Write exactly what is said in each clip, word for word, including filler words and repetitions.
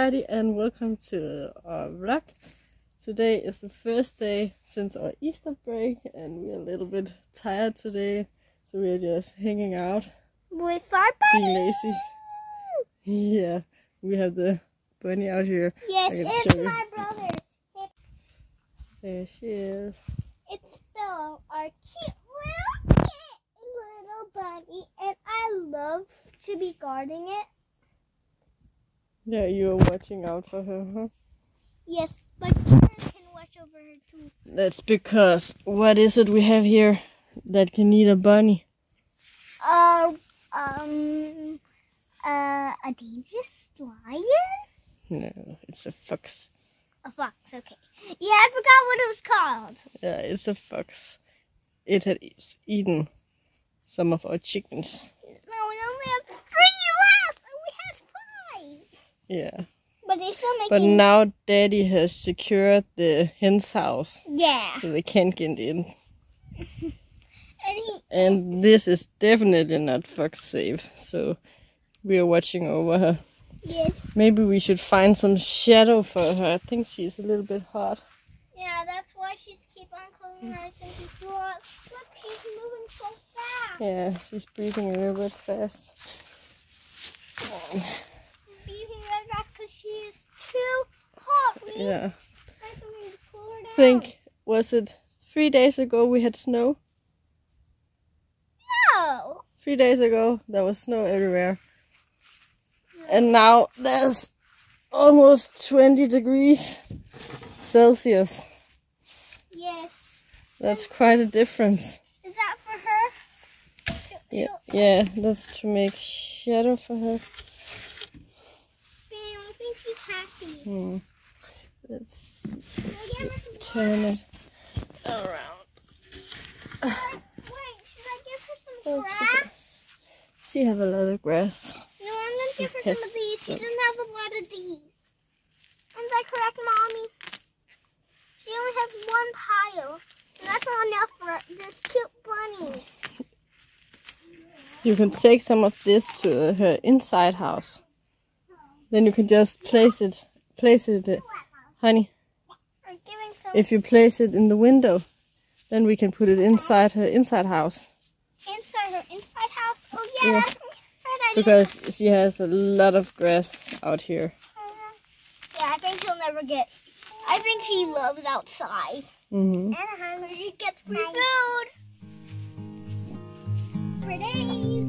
everybody and welcome to our vlog. Today is the first day since our Easter break and we're a little bit tired today, so we're just hanging out with our bunny. Yeah, we have the bunny out here. Yes, it's my brother's. Hip. There she is. It's Bella, our cute little little bunny, and I love to be guarding it. Yeah, you are watching out for her, huh? Yes, but Karen can watch over her too. That's because, what is it we have here that can eat a bunny? Uh, um, uh, a dangerous lion? No, it's a fox. A fox, okay. Yeah, I forgot what it was called. Yeah, it's a fox. It had eaten some of our chickens. No, no, we have Yeah, but they still making. But now Daddy has secured the hen's house. Yeah, so they can't get in. and he and this is definitely not fox safe. So we are watching over her. Yes. Maybe we should find some shadow for her. I think she's a little bit hot. Yeah, that's why she's keep on closing her eyes and she threw up. Look, she's moving so fast. Yeah, she's breathing a little bit fast. Oh. She is too hot. We yeah. I think, was it three days ago we had snow? No. Three days ago there was snow everywhere. No. And now there's almost twenty degrees Celsius. Yes. That's quite a difference. Is that for her? Yeah, yeah, that's to make shadow for her. Hmm. Let's turn it around. Wait, should I give her some oh, grass? She have a lot of grass. No, I'm gonna she give her some of these. She doesn't have a lot of these. Is that correct, Mommy? She only has one pile, and that's not enough for this cute bunny. You can take some of this to her inside house. Then you can just place it, place it, uh, honey. If you place it in the window, then we can put it inside her inside house. Inside her inside house? Oh yeah, yeah. That's my because she has a lot of grass out here. Uh, yeah, I think she'll never get. I think she loves outside. Mm-hmm. And hungry, she gets free food for days.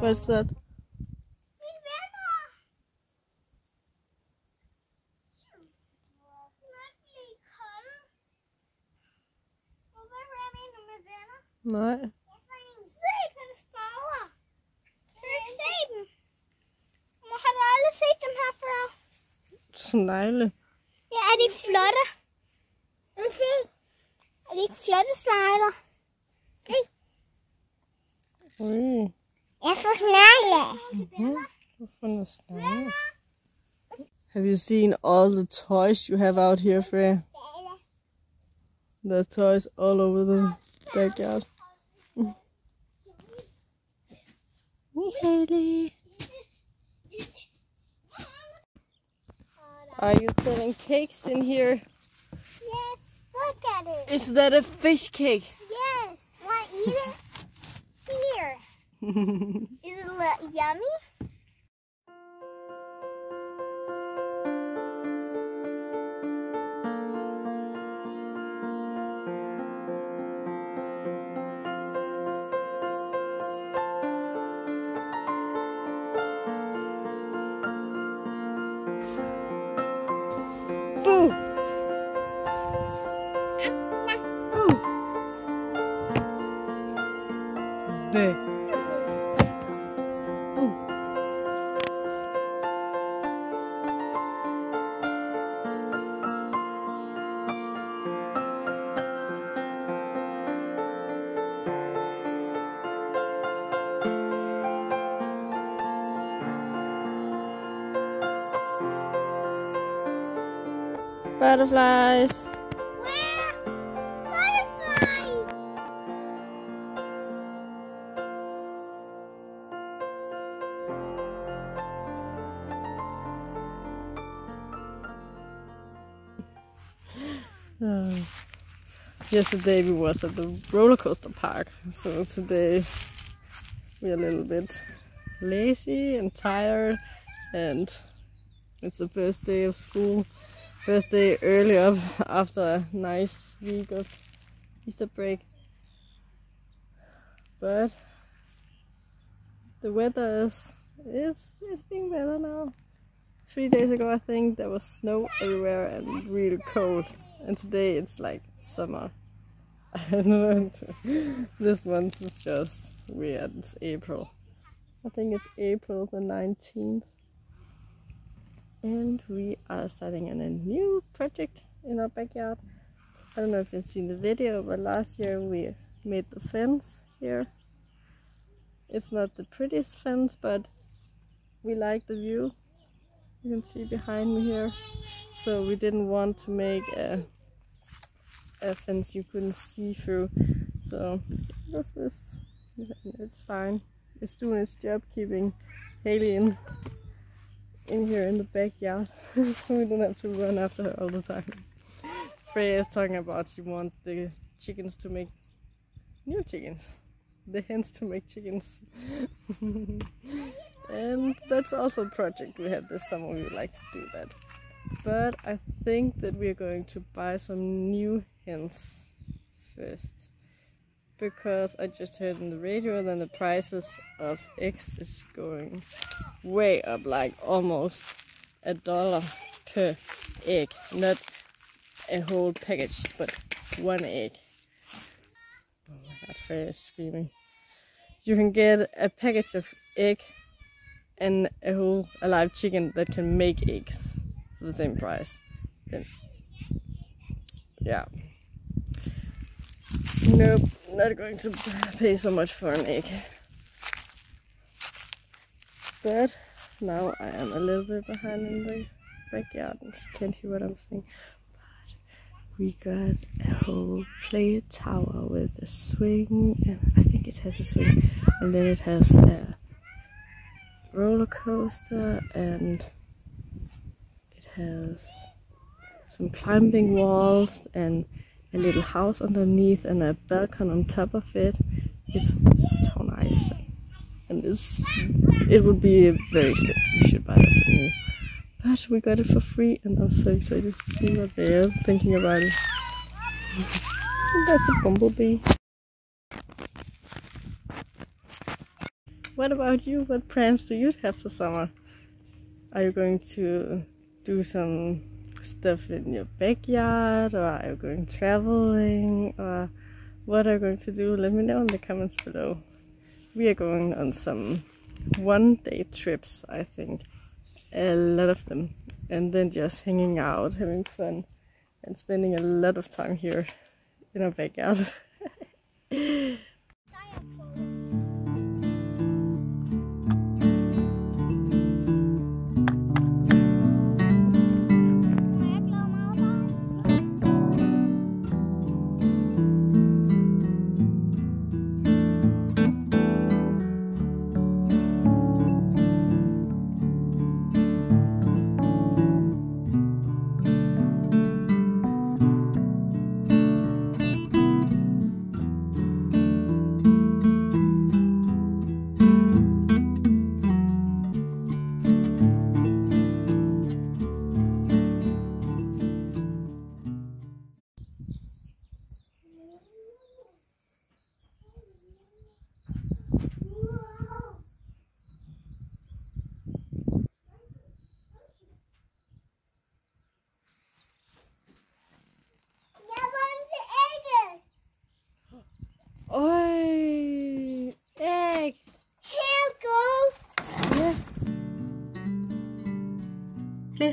What's that? My grandma! Lovely cuddle. Was that rabbit in my grandma? No. It's like a flower. They're saved. We had all saved them here for all. Snegle. Ja, er de flotte? Okay. Er de flotte snegler? Okay. Mm. Mm-hmm. Have you seen all the toys you have out here, Freya? There's toys all over the backyard. Haley. Are you selling cakes in here? Yes, look at it. Is that a fish cake? Yes, want to eat it? Here. Is it yummy? there. Ooh. Butterflies. Uh, yesterday we was at the roller coaster park, so today we're a little bit lazy and tired, and it's the first day of school, first day early up after a nice week of Easter break. But the weather is, is, is being better now. Three days ago I think there was snow everywhere and really cold. And today it's like summer. I don't know. This month is just weird. It's April. I think it's April the nineteenth. And we are starting on a new project in our backyard. I don't know if you've seen the video, but last year we made the fence here. It's not the prettiest fence, but we like the view. You can see behind me here. So we didn't want to make a, a fence you couldn't see through. So this is, it's fine. It's doing its job keeping Haley in, in here in the backyard. We don't have to run after her all the time. Freya is talking about she wants the chickens to make new chickens. The hens to make chickens. And that's also a project we had this summer. We would like to do that. But I think that we are going to buy some new hens first, because I just heard on the radio that the prices of eggs is going way up, like almost a dollar per egg. Not a whole package, but one egg. Oh my god, Freya is screaming. You can get a package of egg and a whole a live chicken that can make eggs. The same price. Then, yeah. Nope, not going to pay so much for an egg. But now I am a little bit behind in the backyard, so you can't hear what I'm saying. But we got a whole play tower with a swing, and I think it has a swing, and then it has a roller coaster, and has some climbing walls and a little house underneath and a balcony on top of it. It's so nice, and it's, it would be very expensive. You should buy it for me, but we got it for free, and I'm so excited to see what they are thinking about it. And that's a bumblebee. What about you? What plans do you have for summer? Are you going to do some stuff in your backyard, or are you going traveling, or what are you going to do? Let me know in the comments below. We are going on some one day trips, I think, a lot of them, and then just hanging out, having fun, and spending a lot of time here in our backyard.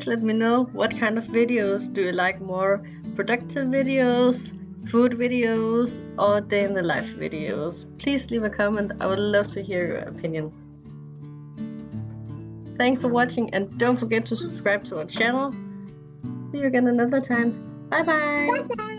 please let me know what kind of videos do you like more, productive videos, food videos, or day in the life videos. Please leave a comment, I would love to hear your opinion. Thanks for watching and don't forget to subscribe to our channel. See you again another time. Bye bye! Bye bye.